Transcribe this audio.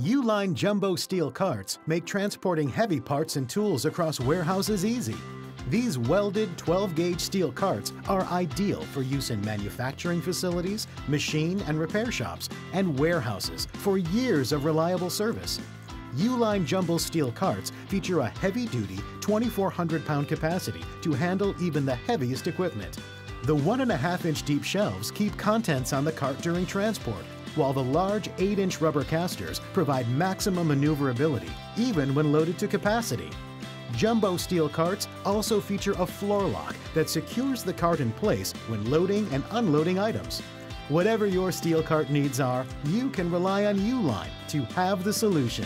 Uline jumbo steel carts make transporting heavy parts and tools across warehouses easy. These welded 12-gauge steel carts are ideal for use in manufacturing facilities, machine and repair shops, and warehouses for years of reliable service. Uline jumbo steel carts feature a heavy-duty 2,400-pound capacity to handle even the heaviest equipment. The 1.5-inch deep shelves keep contents on the cart during transport, while the large 8-inch rubber casters provide maximum maneuverability, even when loaded to capacity. Jumbo steel carts also feature a floor lock that secures the cart in place when loading and unloading items. Whatever your steel cart needs are, you can rely on Uline to have the solution.